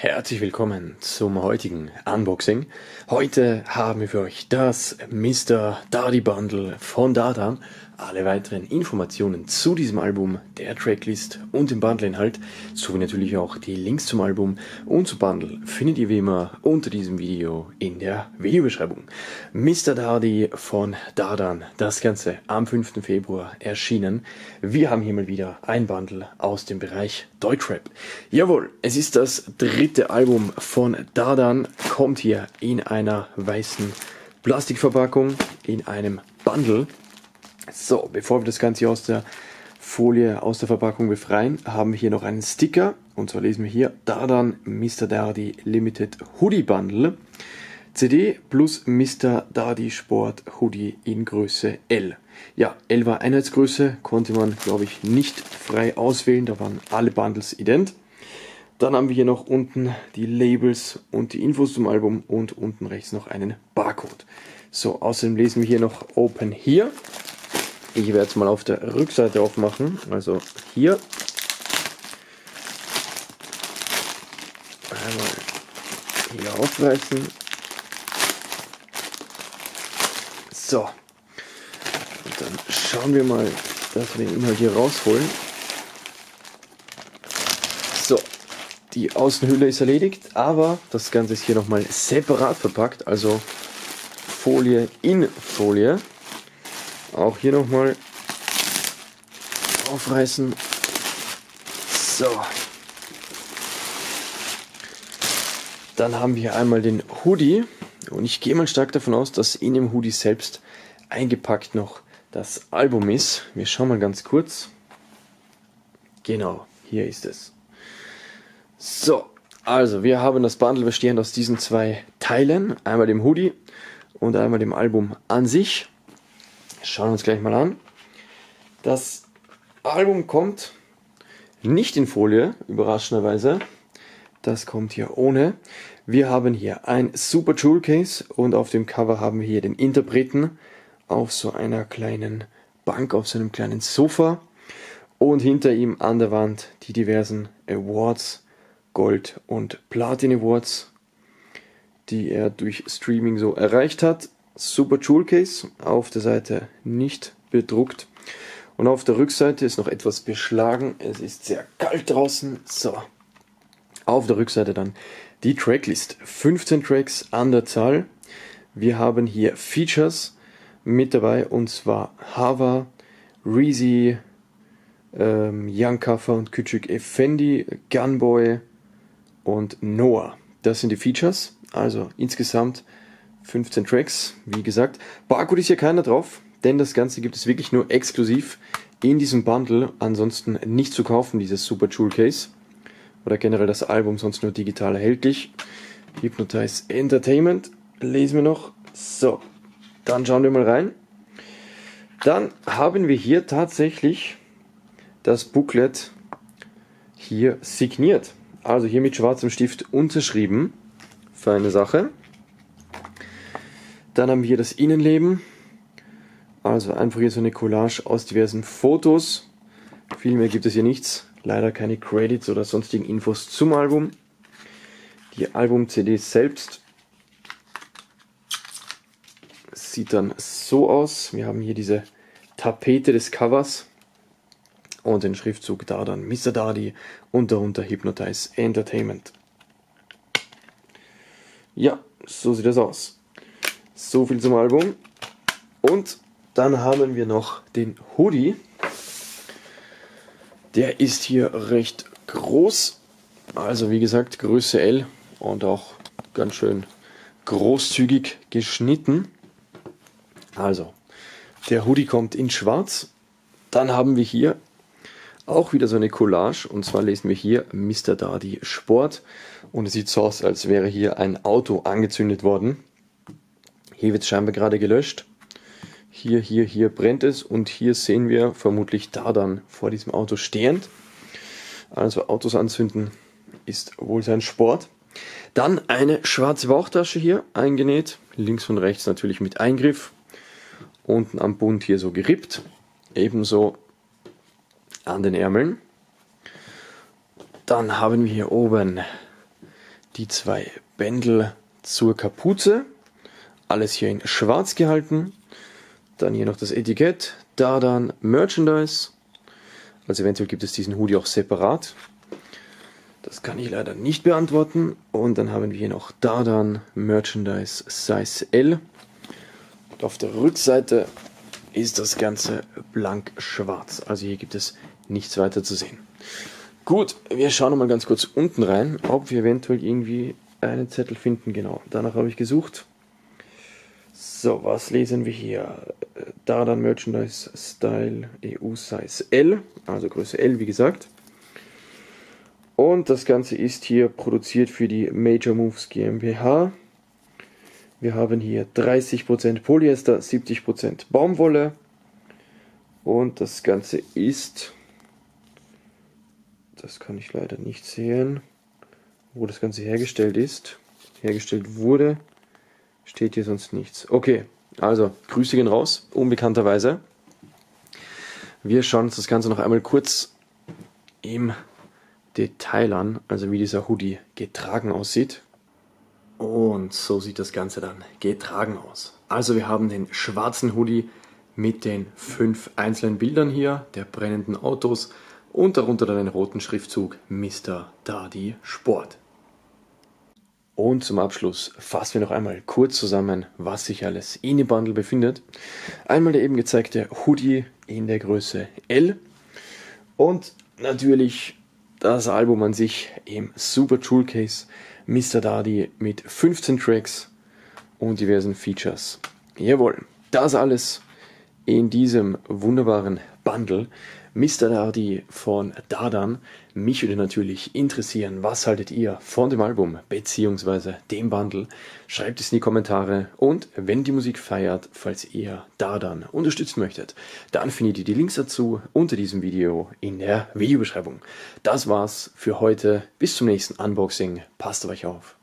Herzlich willkommen zum heutigen Unboxing. Heute haben wir für euch das Mr. Dardy Bundle von Dardan. Alle weiteren Informationen zu diesem Album, der Tracklist und dem Bundleinhalt, sowie natürlich auch die Links zum Album und zum Bundle findet ihr wie immer unter diesem Video in der Videobeschreibung. Mr. Dardy von Dardan, das Ganze am 5. Februar erschienen. Wir haben hier mal wieder ein Bundle aus dem Bereich Deutschrap. Jawohl, es ist das dritte Album von Dardan, kommt hier in einer weißen Plastikverpackung, in einem Bundle. So, bevor wir das Ganze aus der Folie, aus der Verpackung befreien, haben wir hier noch einen Sticker. Und zwar lesen wir hier Dardan Mr. Dardy Limited Hoodie Bundle. CD plus Mr. Dardy Sport Hoodie in Größe L. Ja, L war Einheitsgröße, konnte man, glaube ich, nicht frei auswählen. Da waren alle Bundles ident. Dann haben wir hier noch unten die Labels und die Infos zum Album und unten rechts noch einen Barcode. So, außerdem lesen wir hier noch Open Here. Ich werde es mal auf der Rückseite aufmachen, also hier. Einmal hier aufreißen. So. Und dann schauen wir mal, dass wir den Inhalt hier rausholen. So. Die Außenhülle ist erledigt, aber das Ganze ist hier nochmal separat verpackt, also Folie in Folie. Auch hier nochmal aufreißen. So. Dann haben wir einmal den Hoodie. Und ich gehe mal stark davon aus, dass in dem Hoodie selbst eingepackt noch das Album ist. Wir schauen mal ganz kurz. Genau, hier ist es. So, also wir haben das Bundle bestehend aus diesen zwei Teilen. Einmal dem Hoodie und einmal dem Album an sich. Schauen wir uns gleich mal an. Das Album kommt nicht in Folie, überraschenderweise. Das kommt hier ohne. Wir haben hier ein super Jewel Case und auf dem Cover haben wir hier den Interpreten auf so einer kleinen Bank, auf so einem kleinen Sofa. Und hinter ihm an der Wand die diversen Awards, Gold- und Platin Awards, die er durch Streaming so erreicht hat. Super Jewel Case, auf der Seite nicht bedruckt und auf der Rückseite ist noch etwas beschlagen, es ist sehr kalt draußen. So, auf der Rückseite dann die Tracklist, 15 Tracks an der Zahl. Wir haben hier Features mit dabei und zwar Hava, Reezy, Yung Kafa und Küçük Effendi, Gunboy und Noah. Das sind die Features, also insgesamt 15 Tracks, wie gesagt. Barcode ist hier keiner drauf, denn das Ganze gibt es wirklich nur exklusiv in diesem Bundle. Ansonsten nicht zu kaufen, dieses Super Jewel Case. Oder generell das Album, sonst nur digital erhältlich. Hypnotize Entertainment lesen wir noch. So, dann schauen wir mal rein. Dann haben wir hier tatsächlich das Booklet hier signiert. Also hier mit schwarzem Stift unterschrieben. Feine Sache. Dann haben wir hier das Innenleben, also einfach hier so eine Collage aus diversen Fotos. Viel mehr gibt es hier nichts, leider keine Credits oder sonstigen Infos zum Album. Die Album-CD selbst sieht dann so aus. Wir haben hier diese Tapete des Covers und den Schriftzug Dardan Mr. Dardy und darunter Hypnotize Entertainment. Ja, so sieht das aus. So viel zum Album. Und dann haben wir noch den Hoodie. Der ist hier recht groß. Also wie gesagt, Größe L und auch ganz schön großzügig geschnitten. Also, der Hoodie kommt in schwarz. Dann haben wir hier auch wieder so eine Collage. Und zwar lesen wir hier Mr. Dardy Sport. Und es sieht so aus, als wäre hier ein Auto angezündet worden. Hier wird es scheinbar gerade gelöscht. Hier brennt es und hier sehen wir vermutlich Dardan vor diesem Auto stehend. Also Autos anzünden ist wohl sein Sport. Dann eine schwarze Bauchtasche hier eingenäht. Links und rechts natürlich mit Eingriff. Unten am Bund hier so gerippt. Ebenso an den Ärmeln. Dann haben wir hier oben die zwei Bändel zur Kapuze, alles hier in schwarz gehalten. Dann hier noch das Etikett, Dardan Merchandise. Also eventuell gibt es diesen Hoodie auch separat. Das kann ich leider nicht beantworten. Und dann haben wir hier noch Dardan Merchandise Size L. Und auf der Rückseite ist das Ganze blank schwarz. Also hier gibt es nichts weiter zu sehen. Gut, wir schauen noch mal ganz kurz unten rein, ob wir eventuell irgendwie einen Zettel finden. Genau, danach habe ich gesucht. So, was lesen wir hier? Dardan Merchandise Style EU Size L, also Größe L wie gesagt. Und das Ganze ist hier produziert für die Major Moves GmbH. Wir haben hier 30% Polyester, 70% Baumwolle. Und das Ganze ist, das kann ich leider nicht sehen, wo das Ganze hergestellt ist, hergestellt wurde. Steht hier sonst nichts. Okay, also Grüße gehen raus, unbekannterweise. Wir schauen uns das Ganze noch einmal kurz im Detail an, also wie dieser Hoodie getragen aussieht. Und so sieht das Ganze dann getragen aus. Also wir haben den schwarzen Hoodie mit den 5 einzelnen Bildern hier, der brennenden Autos und darunter dann den roten Schriftzug Mr. Dardy Sport. Und zum Abschluss fassen wir noch einmal kurz zusammen, was sich alles in dem Bundle befindet. Einmal der eben gezeigte Hoodie in der Größe L und natürlich das Album an sich im Super Jewel Case Mr. Dardy mit 15 Tracks und diversen Features. Jawohl, das alles in diesem wunderbaren Bundle. Mr. Dardy von Dardan. Mich würde natürlich interessieren, was haltet ihr von dem Album bzw. dem Bundle? Schreibt es in die Kommentare und wenn die Musik feiert, falls ihr Dardan unterstützen möchtet, dann findet ihr die Links dazu unter diesem Video in der Videobeschreibung. Das war's für heute. Bis zum nächsten Unboxing. Passt auf euch auf.